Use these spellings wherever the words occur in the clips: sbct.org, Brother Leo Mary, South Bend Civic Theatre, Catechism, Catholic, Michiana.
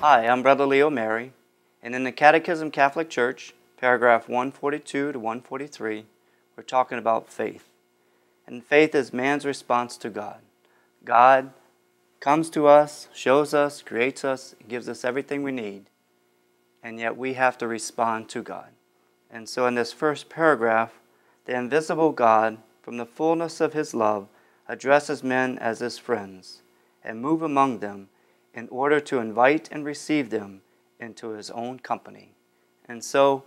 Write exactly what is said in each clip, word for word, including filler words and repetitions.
Hi, I'm Brother Leo Mary, and in the Catechism of the Catholic Church, paragraph one forty-two to one forty-three, we're talking about faith. And faith is man's response to God. God comes to us, shows us, creates us, gives us everything we need, and yet we have to respond to God. And so in this first paragraph, the invisible God, from the fullness of his love, addresses men as his friends and move among them in order to invite and receive them into his own company. And so,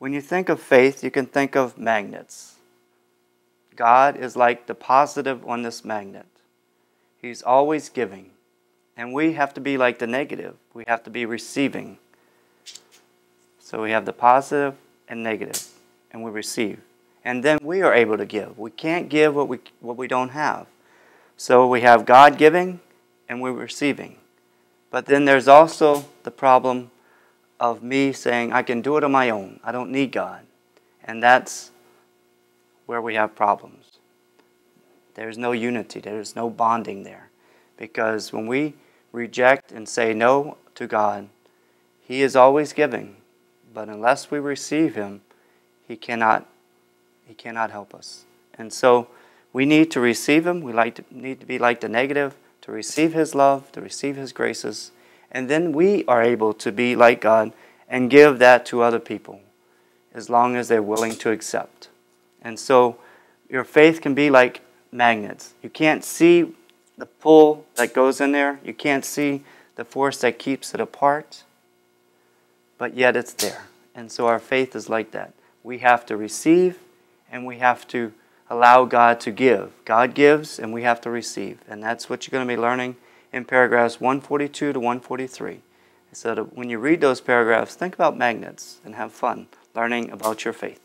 when you think of faith, you can think of magnets. God is like the positive on this magnet. He's always giving. And we have to be like the negative. We have to be receiving. So we have the positive and negative, and we receive. And then we are able to give. We can't give what we, what we don't have. So we have God giving, and we're receiving. But then there's also the problem of me saying, I can do it on my own. I don't need God. And that's where we have problems. There's no unity. There's no bonding there. Because when we reject and say no to God, he is always giving. But unless we receive him, he cannot, he cannot help us. And so we need to receive him. We like to, need to be like the negative, to receive his love, to receive his graces, and then we are able to be like God and give that to other people as long as they're willing to accept. And so your faith can be like magnets. You can't see the pull that goes in there. You can't see the force that keeps it apart, but yet it's there. And so our faith is like that. We have to receive and we have to allow God to give. God gives and we have to receive. And that's what you're going to be learning in paragraphs one forty-two to one forty-three. So that when you read those paragraphs, think about magnets and have fun learning about your faith.